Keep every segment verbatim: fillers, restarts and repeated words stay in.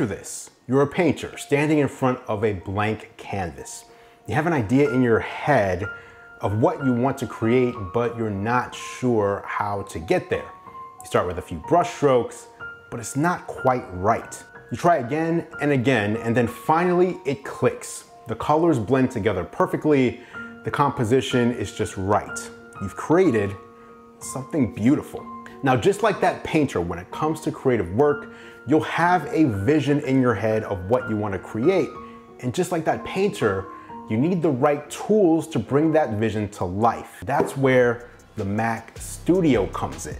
Picture this, you're a painter standing in front of a blank canvas. You have an idea in your head of what you want to create, but you're not sure how to get there. You start with a few brush strokes, but it's not quite right. You try again and again, and then finally it clicks. The colors blend together perfectly. The composition is just right. You've created something beautiful. Now, just like that painter, when it comes to creative work, you'll have a vision in your head of what you want to create. And just like that painter, you need the right tools to bring that vision to life. That's where the Mac Studio comes in.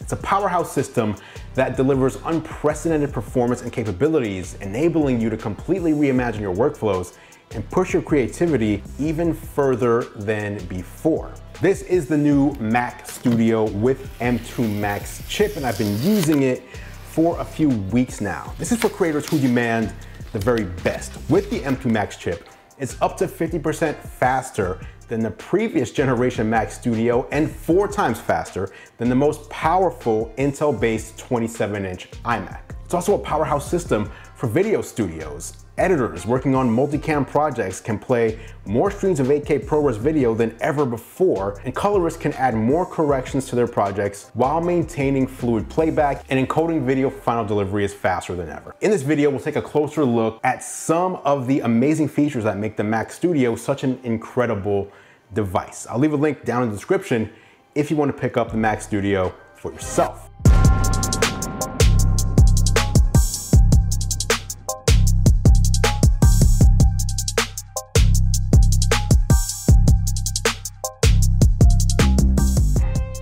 It's a powerhouse system that delivers unprecedented performance and capabilities, enabling you to completely reimagine your workflows and push your creativity even further than before. This is the new Mac Studio with M two Max chip, and I've been using it for a few weeks now. This is for creators who demand the very best. With the M two Max chip, it's up to fifty percent faster than the previous generation Mac Studio and four times faster than the most powerful Intel-based twenty-seven inch iMac. It's also a powerhouse system for video studios. Editors working on multicam projects can play more streams of eight K ProRes video than ever before, and colorists can add more corrections to their projects while maintaining fluid playback, and encoding video for final delivery is faster than ever. In this video, we'll take a closer look at some of the amazing features that make the Mac Studio such an incredible device. I'll leave a link down in the description if you want to pick up the Mac Studio for yourself.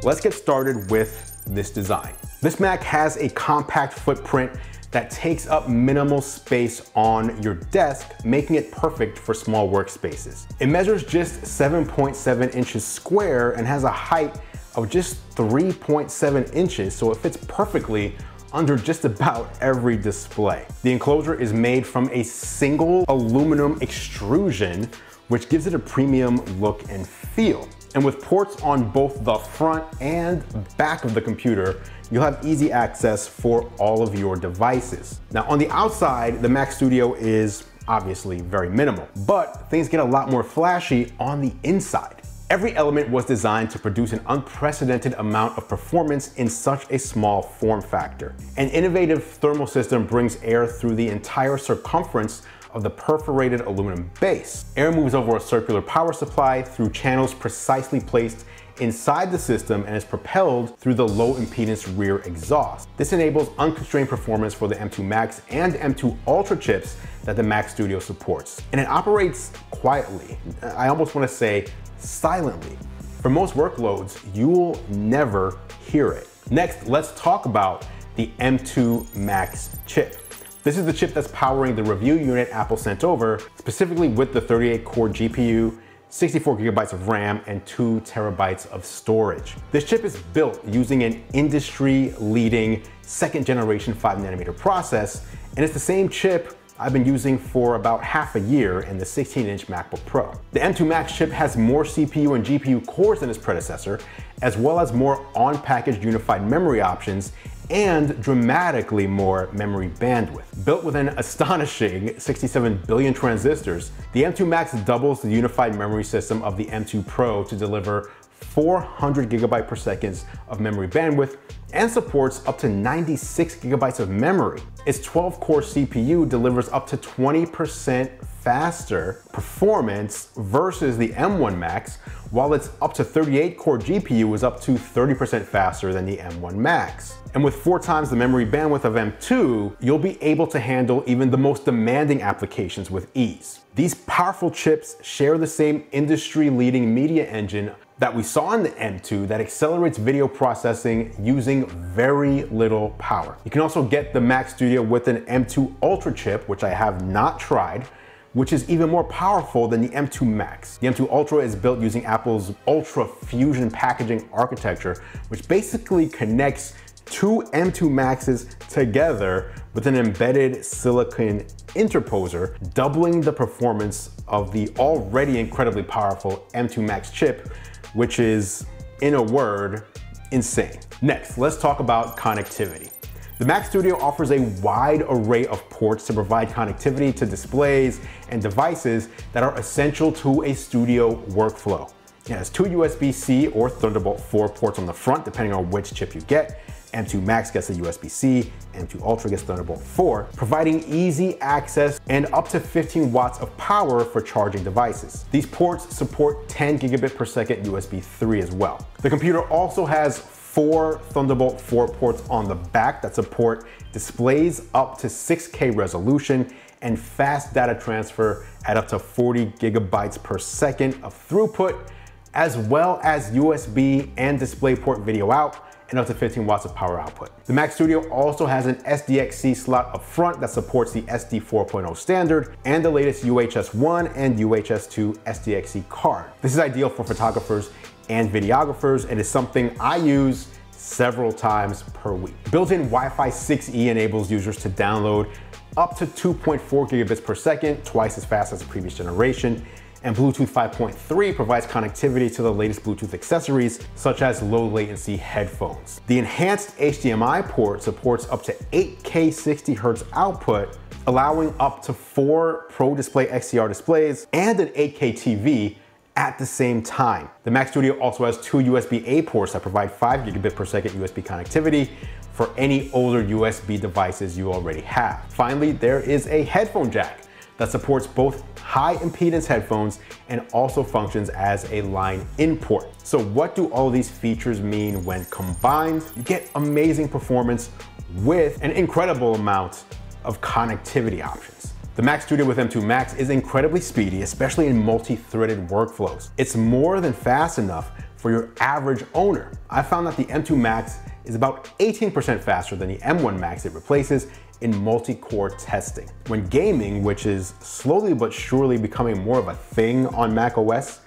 Let's get started with this design. This Mac has a compact footprint that takes up minimal space on your desk, making it perfect for small workspaces. It measures just seven point seven inches square and has a height of just three point seven inches, so it fits perfectly under just about every display. The enclosure is made from a single aluminum extrusion, which gives it a premium look and feel. And with ports on both the front and back of the computer, you'll have easy access for all of your devices. Now, on the outside, the Mac Studio is obviously very minimal, but things get a lot more flashy on the inside. Every element was designed to produce an unprecedented amount of performance in such a small form factor. An innovative thermal system brings air through the entire circumference of the perforated aluminum base. Air moves over a circular power supply through channels precisely placed inside the system and is propelled through the low impedance rear exhaust. This enables unconstrained performance for the M two Max and M two Ultra chips that the Mac Studio supports. And it operates quietly. I almost want to say silently. For most workloads, you'll never hear it. Next, let's talk about the M two Max chip. This is the chip that's powering the review unit Apple sent over, specifically with the thirty-eight core G P U, sixty-four gigabytes of RAM, and two terabytes of storage. This chip is built using an industry-leading second generation five nanometer process, and it's the same chip I've been using for about half a year in the sixteen inch MacBook Pro. The M two Max chip has more C P U and G P U cores than its predecessor, as well as more on-package unified memory options and dramatically more memory bandwidth. Built with an astonishing sixty-seven billion transistors, the M two Max doubles the unified memory system of the M two Pro to deliver four hundred gigabytes per second of memory bandwidth and supports up to ninety-six gigabytes of memory. Its twelve core C P U delivers up to twenty percent faster performance versus the M one Max, while its up to thirty-eight core G P U is up to thirty percent faster than the M one Max. And with four times the memory bandwidth of M two, you'll be able to handle even the most demanding applications with ease. These powerful chips share the same industry-leading media engine that we saw in the M two that accelerates video processing using very little power. You can also get the Mac Studio with an M two Ultra chip, which I have not tried, which is even more powerful than the M two Max. The M two Ultra is built using Apple's Ultra Fusion packaging architecture, which basically connects two M two Maxes together with an embedded silicon interposer, doubling the performance of the already incredibly powerful M two Max chip, which is, in a word, insane. Next, let's talk about connectivity. The Mac Studio offers a wide array of ports to provide connectivity to displays and devices that are essential to a studio workflow. It has two U S B C or Thunderbolt four ports on the front, depending on which chip you get. M two Max gets a U S B C, M two Ultra gets Thunderbolt four, providing easy access and up to fifteen watts of power for charging devices. These ports support ten gigabit per second U S B three as well. The computer also has four Thunderbolt four ports on the back that support displays up to six K resolution and fast data transfer at up to forty gigabytes per second of throughput, as well as U S B and DisplayPort video out, and up to fifteen watts of power output. The Mac Studio also has an S D X C slot up front that supports the S D four point oh standard and the latest U H S one and U H S two S D X C card. This is ideal for photographers and videographers, and is something I use several times per week. Built-in Wi-Fi six E enables users to download up to two point four gigabits per second, twice as fast as the previous generation, and Bluetooth five point three provides connectivity to the latest Bluetooth accessories, such as low latency headphones. The enhanced H D M I port supports up to eight K sixty hertz output, allowing up to four Pro Display X D R displays and an eight K T V at the same time. The Mac Studio also has two U S B A ports that provide five gigabit per second U S B connectivity for any older U S B devices you already have. Finally, there is a headphone jack that supports both high impedance headphones and also functions as a line in port. So what do all these features mean when combined? You get amazing performance with an incredible amount of connectivity options. The Mac Studio with M two Max is incredibly speedy, especially in multi-threaded workflows. It's more than fast enough for your average owner. I found that the M two Max is about eighteen percent faster than the M one Max it replaces in multi-core testing. When gaming, which is slowly but surely becoming more of a thing on macOS,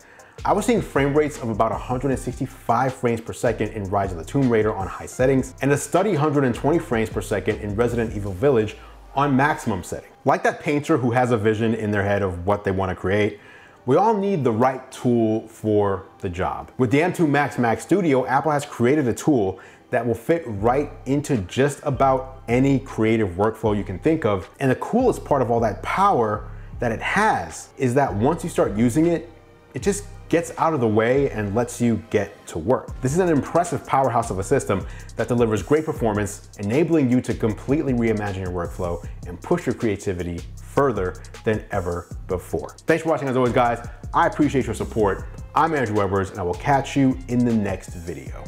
I was seeing frame rates of about one hundred sixty-five frames per second in Rise of the Tomb Raider on high settings, and a steady one hundred twenty frames per second in Resident Evil Village on maximum setting. Like that painter who has a vision in their head of what they want to create, we all need the right tool for the job. With the M two Max Mac Studio, Apple has created a tool that will fit right into just about any creative workflow you can think of. And the coolest part of all that power that it has is that once you start using it, it just gets out of the way and lets you get to work. This is an impressive powerhouse of a system that delivers great performance, enabling you to completely reimagine your workflow and push your creativity further than ever before. Thanks for watching as always, guys. I appreciate your support. I'm Andru Edwards, and I will catch you in the next video.